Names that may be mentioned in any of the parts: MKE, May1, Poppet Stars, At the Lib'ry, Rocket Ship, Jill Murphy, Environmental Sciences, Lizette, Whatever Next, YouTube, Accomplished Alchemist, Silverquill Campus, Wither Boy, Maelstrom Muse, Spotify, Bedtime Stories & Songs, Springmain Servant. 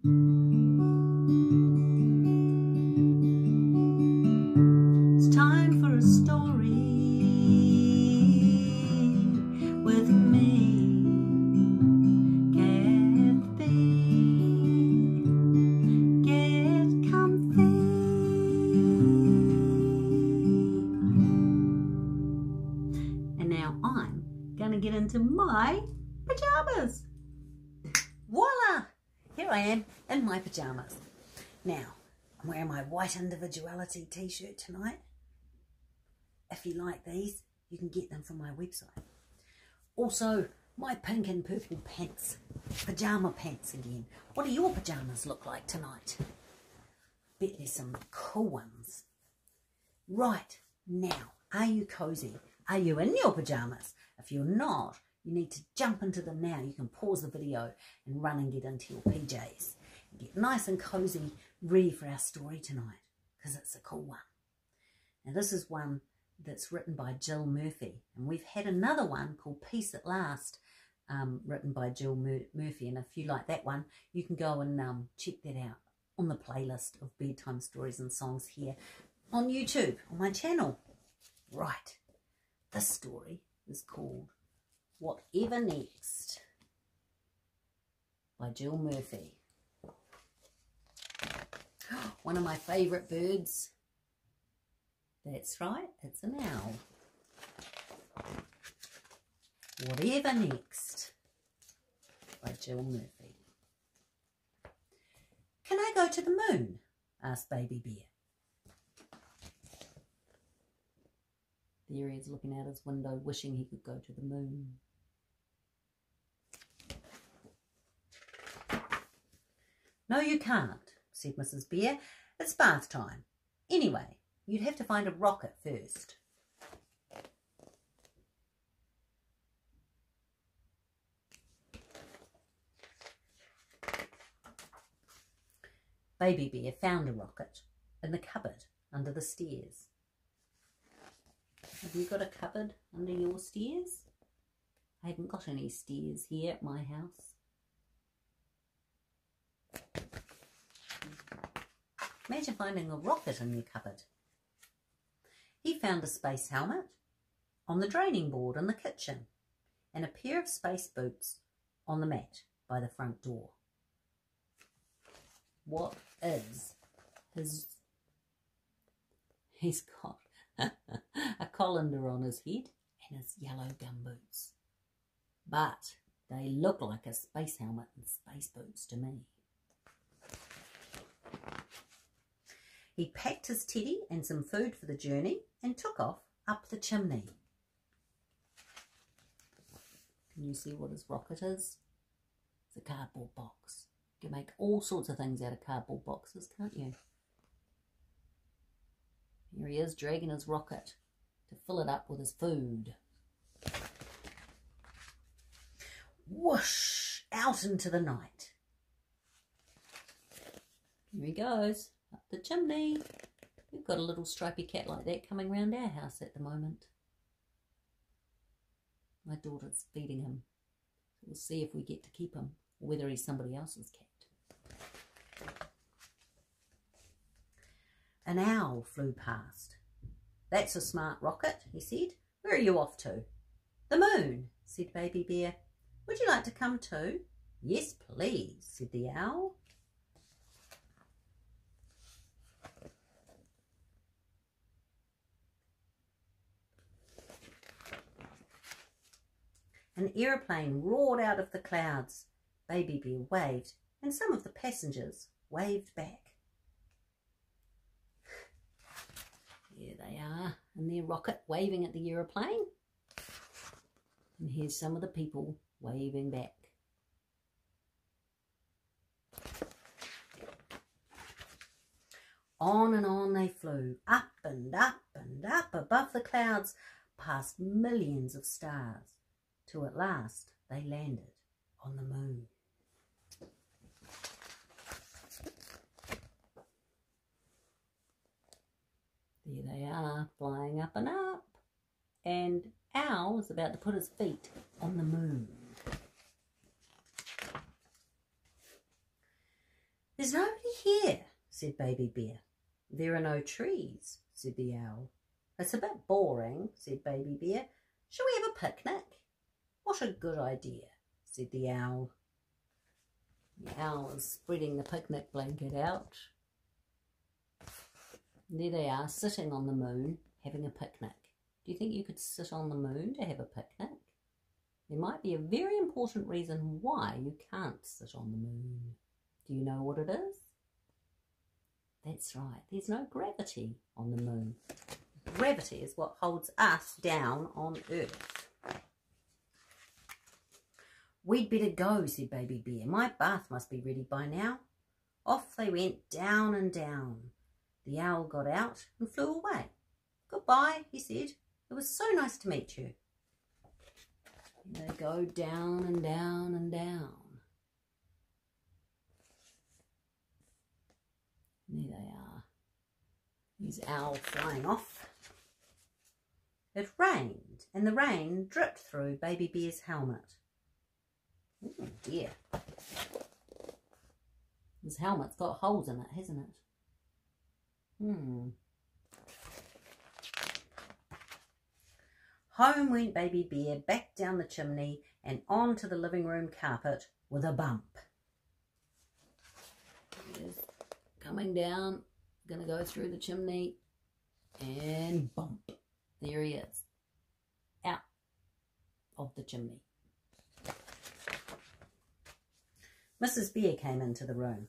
It's time for a story with me. Get comfy. And now I'm gonna get into my pajamas. Voila! Here I am in my pajamas. Now, I'm wearing my white individuality t-shirt tonight. If you like these, you can get them from my website. Also, my pink and purple pants. Pajama pants again. What do your pajamas look like tonight? Bet there's some cool ones. Right, now, are you cozy? Are you in your pajamas? If you're not, you need to jump into them now. You can pause the video and run and get into your PJs. And get nice and cozy, ready for our story tonight, because it's a cool one. Now this is one that's written by Jill Murphy. And we've had another one called Peace at Last, written by Jill Murphy. And if you like that one, you can go and check that out on the playlist of bedtime stories and songs here on YouTube, on my channel. Right, this story is called Whatever Next by Jill Murphy. One of my favourite birds. That's right, it's an owl. Whatever Next by Jill Murphy. Can I go to the moon? Asked Baby Bear. There he is looking out his window, wishing he could go to the moon. No, you can't, said Mrs. Bear. It's bath time. Anyway, you'd have to find a rocket first. Baby Bear found a rocket in the cupboard under the stairs. Have you got a cupboard under your stairs? I haven't got any stairs here at my house. Imagine finding a rocket in your cupboard. He found a space helmet on the draining board in the kitchen and a pair of space boots on the mat by the front door. What is his... He's got a colander on his head and his yellow gumboots. But they look like a space helmet and space boots to me. He packed his teddy and some food for the journey and took off up the chimney. Can you see what his rocket is? It's a cardboard box. You can make all sorts of things out of cardboard boxes, can't you? Here he is dragging his rocket to fill it up with his food. Whoosh! Out into the night. Here he goes. Up the chimney. We've got a little stripy cat like that coming round our house at the moment. My daughter's feeding him. We'll see if we get to keep him, or whether he's somebody else's cat. An owl flew past. That's a smart rocket, he said. Where are you off to? The moon, said Baby Bear. Would you like to come too? Yes, please, said the owl. An aeroplane roared out of the clouds. Baby Bear waved, and some of the passengers waved back. Here they are, in their rocket, waving at the aeroplane. And here's some of the people waving back. On and on they flew, up and up and up above the clouds, past millions of stars. Till at last they landed on the moon. There they are, flying up and up. And Owl is about to put his feet on the moon. "There's nobody here," said Baby Bear. "There are no trees," said the owl. "It's a bit boring," said Baby Bear. "Shall we have a picnic?" "What a good idea," said the owl. The owl is spreading the picnic blanket out. And there they are, sitting on the moon, having a picnic. Do you think you could sit on the moon to have a picnic? There might be a very important reason why you can't sit on the moon. Do you know what it is? That's right, there's no gravity on the moon. Gravity is what holds us down on Earth. "We'd better go," said Baby Bear. "My bath must be ready by now." Off they went, down and down. The owl got out and flew away. "Goodbye," he said. "It was so nice to meet you." And they go down and down and down. And there they are. There's owl flying off. It rained, and the rain dripped through Baby Bear's helmet. Oh dear. His helmet's got holes in it, hasn't it? Home went Baby Bear, back down the chimney and onto the living room carpet with a bump. Just coming down, gonna go through the chimney, and bump. There he is, out of the chimney. Mrs. Bear came into the room.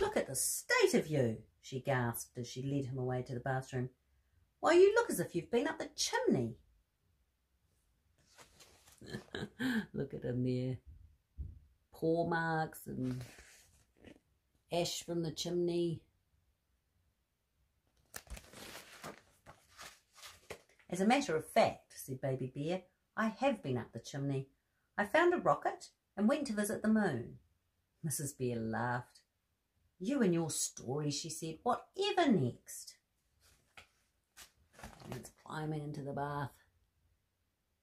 "Look at the state of you," she gasped as she led him away to the bathroom. "Why, you look as if you've been up the chimney." Look at him there. Paw marks and ash from the chimney. "As a matter of fact," said Baby Bear, "I have been up the chimney. I found a rocket and went to visit the moon." Mrs. Bear laughed. "You and your story," she said. "Whatever next?" And it's climbing into the bath,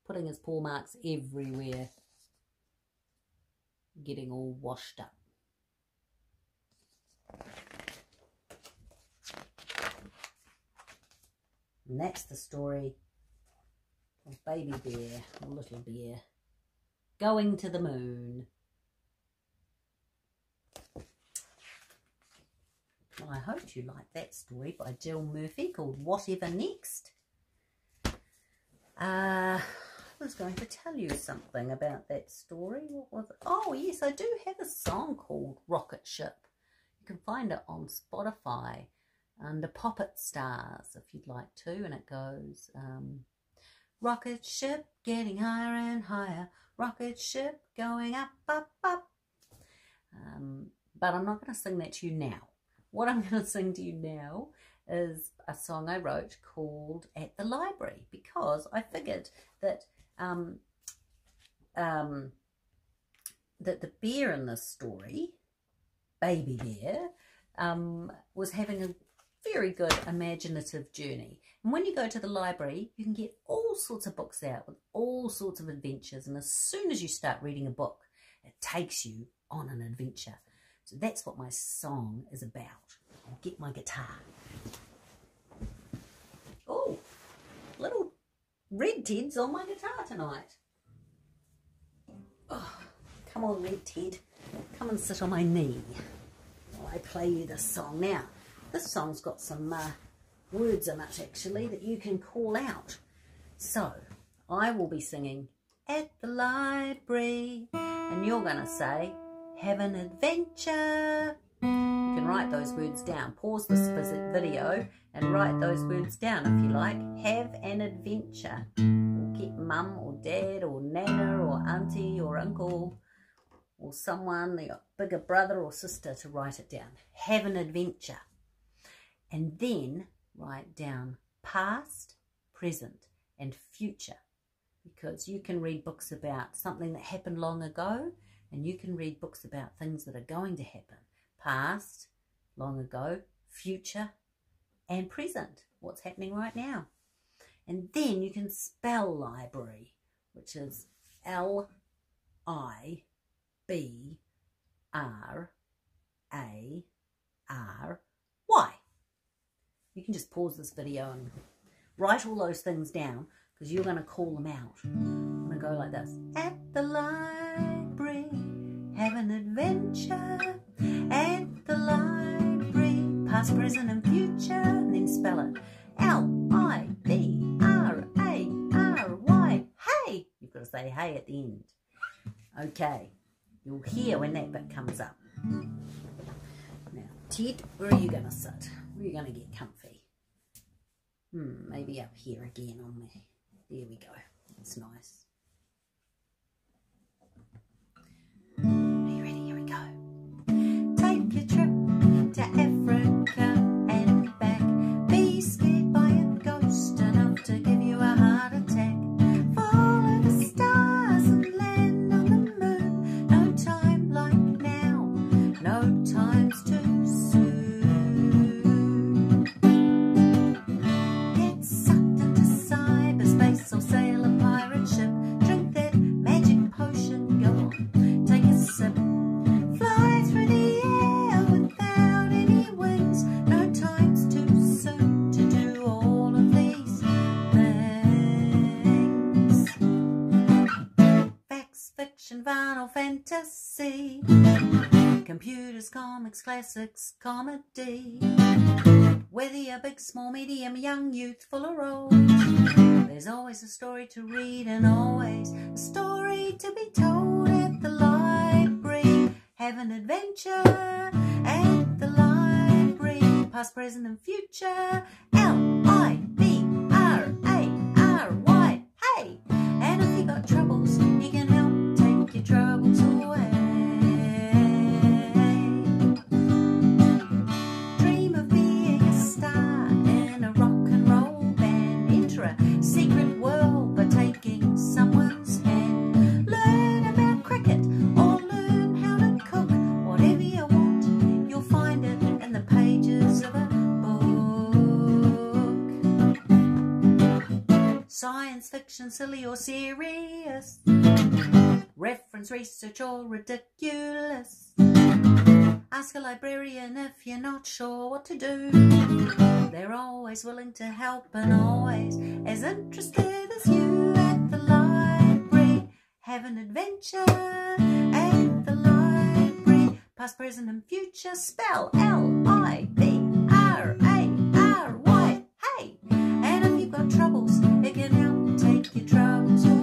putting his paw marks everywhere, getting all washed up. And that's the story of Baby Bear, or Little Bear, going to the moon. Well, I hope you like that story by Jill Murphy called Whatever Next. I was going to tell you something about that story. What was it? Oh, yes, I do have a song called Rocket Ship. You can find it on Spotify under Poppet Stars if you'd like to. And it goes, rocket ship getting higher and higher. Rocket ship going up, up, up. But I'm not going to sing that to you now. What I'm going to sing to you now is a song I wrote called At the Lib'ry, because I figured that that the bear in this story, Baby Bear, was having a very good imaginative journey. And when you go to the library, you can get all sorts of books out with all sorts of adventures. And as soon as you start reading a book, it takes you on an adventure. So that's what my song is about. I'll get my guitar. Oh, little Red Ted's on my guitar tonight. Oh, come on, Red Ted. Come and sit on my knee while I play you this song. Now, this song's got some words in it, actually, that you can call out. So, I will be singing At the Lib'ry, and you're going to say, have an adventure. You can write those words down. Pause this video and write those words down if you like. Have an adventure. Or get mum or dad or nana or auntie or uncle or someone, your bigger brother or sister, to write it down. Have an adventure. And then write down past, present and future, because you can read books about something that happened long ago. And you can read books about things that are going to happen. Past, long ago, future, and present. What's happening right now. And then you can spell library, which is L-I-B-R-A are why. You can just pause this video and write all those things down because you're going to call them out. I'm going to go like this. At the library, have an adventure. At the library, past, present and future. And then spell it. L-I-B-R-A-R-Y. Hey! You've got to say hey at the end. Okay. You'll hear when that bit comes up. Now, Ted, where are you going to sit? Where are you going to get comfy? Maybe up here again on me. There we go. That's nice. Are you ready? Here we go. Take your trip to Africa and back. Be scared by a ghost enough to give you a heart attack. Follow the stars and land on the moon. No time like now. No time's too soon. Vinyl fantasy, computers, comics, classics, comedy. Whether you're big, small, medium, young, youthful or old, there's always a story to read and always a story to be told. At the library, have an adventure. At the library, past, present and future. L-I-B-R-A-R-Y. Hey! And if you got troubles, you can help your troubles away. Dream of being a star in a rock and roll band. Enter a secret world by taking someone's hand. Learn about cricket or learn how to cook. Whatever you want, you'll find it in the pages of a book. Science fiction, silly or serious, reference, research or ridiculous. Ask a librarian if you're not sure what to do. They're always willing to help and always as interested as you. At the library, have an adventure. At the library, past, present and future. Spell L-I-B-R-A-R-Y. Hey! And if you've got troubles, it can help take your troubles away.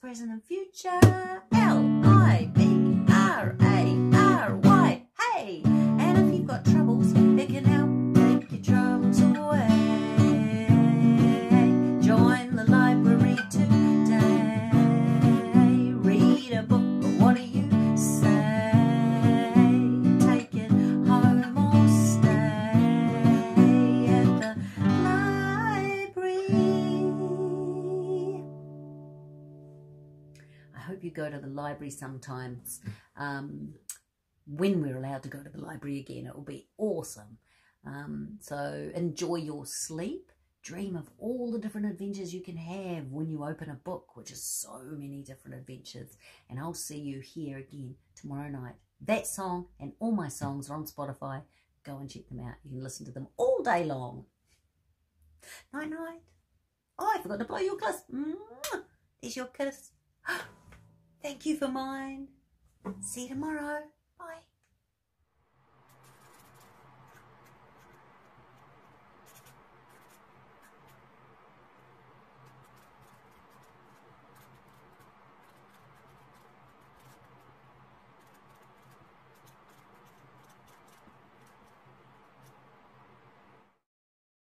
Present and future. L-I-B-R-A-R-Y. Hey! And if you've got troubles, it can help take your troubles away. Join the library today. Read a book, but what do you say? Take it home or stay at the library. I hope you go to the library sometimes when we're allowed to go to the library again. It will be awesome. So enjoy your sleep. Dream of all the different adventures you can have when you open a book, which is so many different adventures. And I'll see you here again tomorrow night. That song and all my songs are on Spotify. Go and check them out. You can listen to them all day long. Night, night. Oh, I forgot to blow your kiss. There's your kiss. Thank you for mine. See you tomorrow. Bye.